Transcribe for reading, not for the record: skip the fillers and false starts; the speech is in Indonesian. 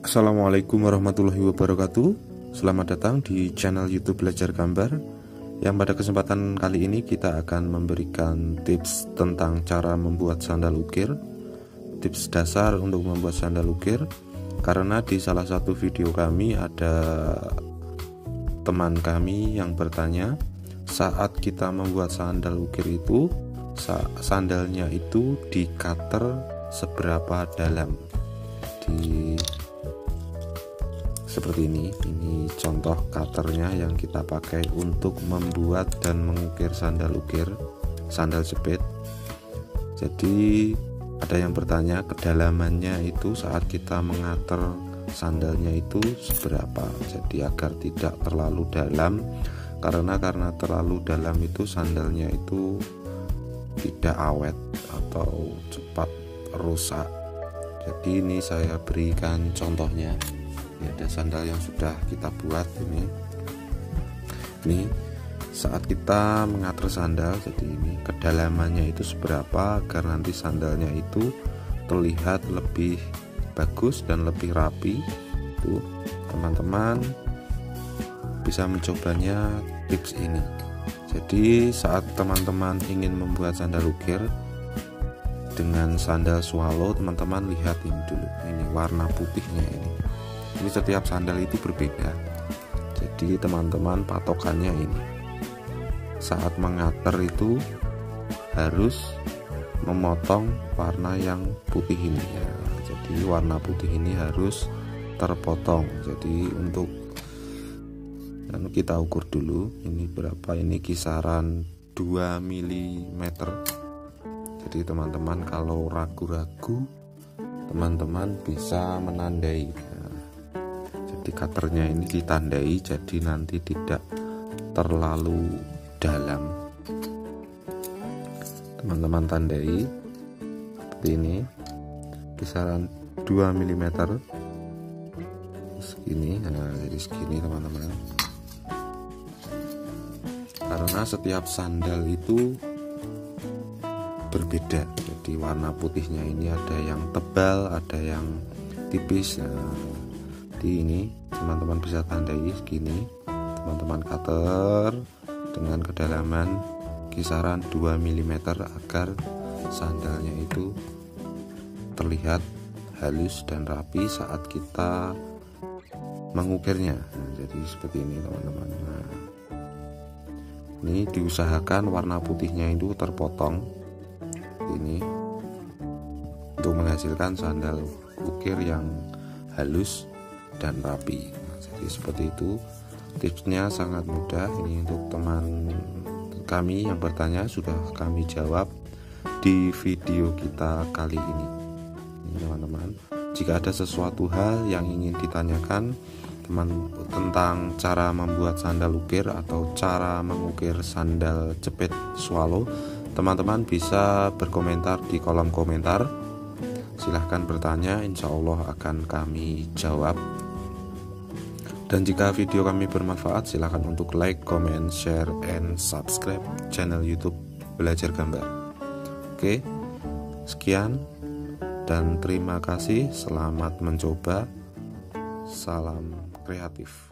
Assalamualaikum warahmatullahi wabarakatuh. Selamat datang di channel YouTube Belajar Gambar, yang pada kesempatan kali ini kita akan memberikan tips tentang cara membuat sandal ukir, tips dasar untuk membuat sandal ukir, karena di salah satu video kami ada teman kami yang bertanya, saat kita membuat sandal ukir itu sandalnya itu di cutter seberapa dalam. Seperti ini contoh cutternya yang kita pakai untuk membuat dan mengukir sandal ukir, sandal jepit. Jadi ada yang bertanya kedalamannya itu saat kita mengater sandalnya itu seberapa, jadi agar tidak terlalu dalam, karena terlalu dalam itu sandalnya itu tidak awet atau cepat rusak. Jadi ini saya berikan contohnya. Ini ada sandal yang sudah kita buat ini saat kita mengatur sandal, jadi ini kedalamannya itu seberapa agar nanti sandalnya itu terlihat lebih bagus dan lebih rapi. Tuh teman-teman bisa mencobanya tips ini. Jadi saat teman-teman ingin membuat sandal ukir dengan sandal Swallow, teman-teman lihat ini dulu, ini warna putihnya ini setiap sandal itu berbeda. Jadi teman-teman patokannya ini, saat mengater itu harus memotong warna yang putih ini ya. Jadi warna putih ini harus terpotong. Jadi untuk dan kita ukur dulu ini berapa, ini kisaran 2 mm. Jadi teman-teman kalau ragu-ragu teman-teman bisa menandai. Jadi cutternya ini ditandai, jadi nanti tidak terlalu dalam. Teman-teman tandai seperti ini, kisaran 2 mm segini. Nah, jadi segini teman-teman, karena setiap sandal itu berbeda. Jadi warna putihnya ini ada yang tebal, ada yang tipis. Nah, di ini teman-teman bisa tandai segini, teman-teman cutter dengan kedalaman kisaran 2 mm agar sandalnya itu terlihat halus dan rapi saat kita mengukirnya. Nah, jadi seperti ini teman-teman. Nah, ini diusahakan warna putihnya itu terpotong ini untuk menghasilkan sandal ukir yang halus dan rapi. Nah, jadi seperti itu, tipsnya sangat mudah. Ini untuk teman kami yang bertanya sudah kami jawab di video kita kali ini. Ini teman-teman, jika ada sesuatu hal yang ingin ditanyakan tentang cara membuat sandal ukir atau cara mengukir sandal jepit Swallow, teman-teman bisa berkomentar di kolom komentar. Silahkan bertanya, insya Allah akan kami jawab. Dan jika video kami bermanfaat, silahkan untuk like, comment, share, and subscribe channel YouTube Belajar Gambar. Oke, sekian dan terima kasih. Selamat mencoba. Salam kreatif.